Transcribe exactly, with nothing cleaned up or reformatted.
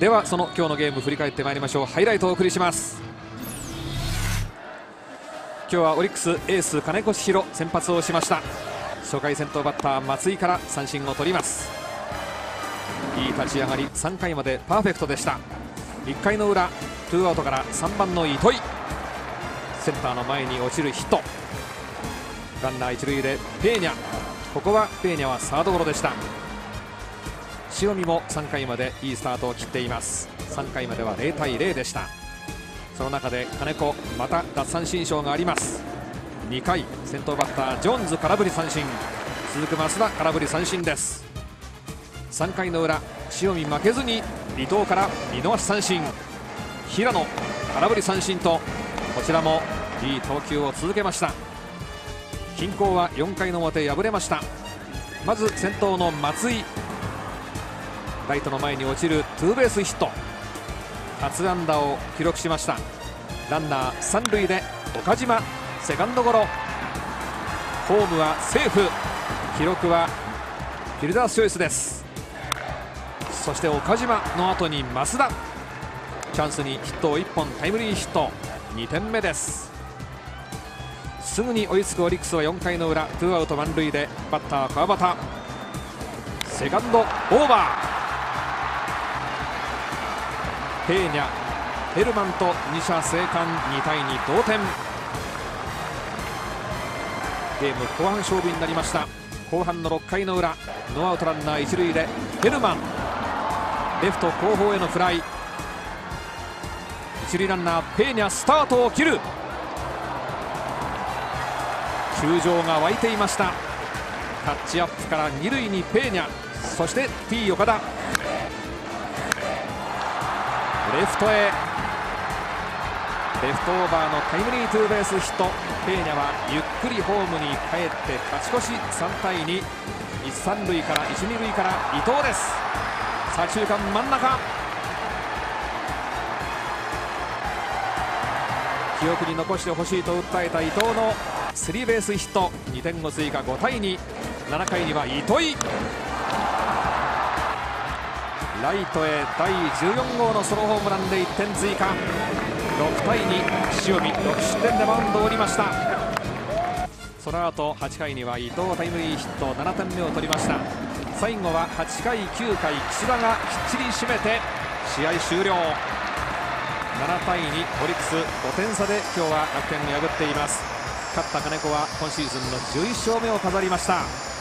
ではその今日のゲーム振り返ってまいりましょう。ハイライトをお送りします。今日はオリックスエース金越裕先発をしました。初回先頭バッター松井から三振を取ります。いい立ち上がり、さんかいまでパーフェクトでした。いっかいの裏ツーアウトからさんばんの糸井、センターの前に落ちるヒット。ランナー一塁でペーニャ、ここはペーニャはサードゴロでした。塩見もさんかいまでいいスタートを切っています。さんかいまではゼロたいゼロでした。その中で金子、また奪三振ショーがあります。にかい先頭バッタージョーンズ空振り三振、続く増田空振り三振です。さんかいの裏塩見負けずに伊藤から見逃し三振、平野空振り三振とこちらもいい投球を続けました。均衡はよんかいの表敗れました。まず先頭の松井、ライトの前に落ちるツーベースヒット、初安打を記録しました。ランナー三塁で岡島セカンドゴロ、ホームはセーフ、記録はフィルダースチョイスです。そして岡島の後に増田、チャンスにヒットをいっぽん、タイムリーヒットにてんめです。すぐに追いつくオリックスはよんかいの裏ツーアウト満塁でバッター川端、セカンドオーバー、ペーニャ、ヘルマンとに者生還、にたいに同点。ゲーム後半勝負になりました。後半のろっかいの裏ノーアウトランナー一塁でヘルマン、レフト後方へのフライ、一塁ランナーペーニャスタートを切る、球場が沸いていました。タッチアップから二塁にペーニャ、そして T 岡田、レフトへ、レフトオーバーのタイムリーツーベースヒット、ペーニャはゆっくりホームに帰って勝ち越し、さんたいに、一三塁から一二塁から伊藤です。左中間真ん中、記憶に残してほしいと訴えた伊藤のスリーベースヒット、にてんを追加、ごたいに。ななかいには糸井、ライトへだいじゅうよん号のソロホームランでいってん追加、ろくたいに、塩見ろく失点でマウンドを降りました。その後はちかいには伊藤タイムリーヒット、ななてんめを取りました。最後ははちかい、きゅうかい岸田がきっちり締めて試合終了。ななたいに、オリックスごてん差で今日は楽天を破っています。勝った金子は今シーズンのじゅういっしょうめを飾りました。